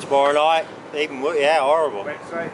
Tomorrow night, even worse, yeah, horrible. Wednesday.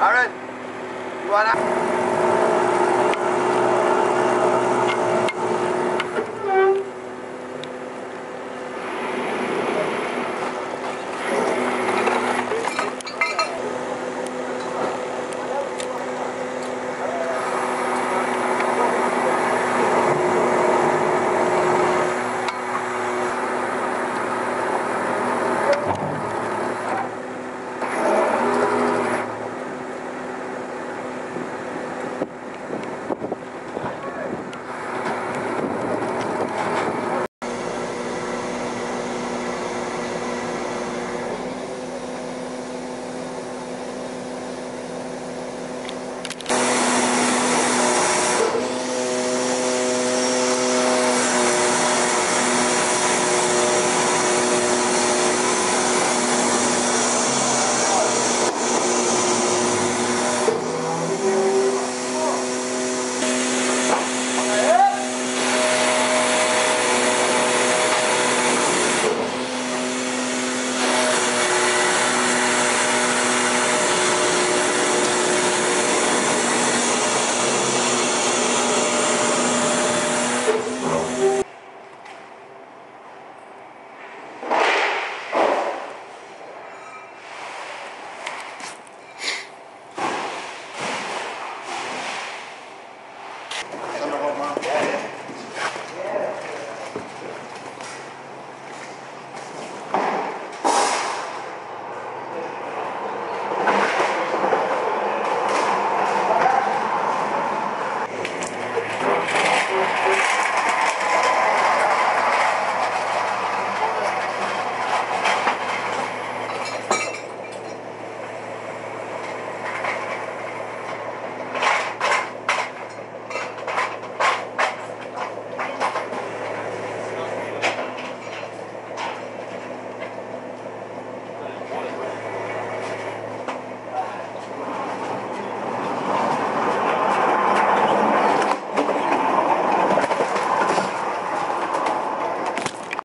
Aaron, you wanna?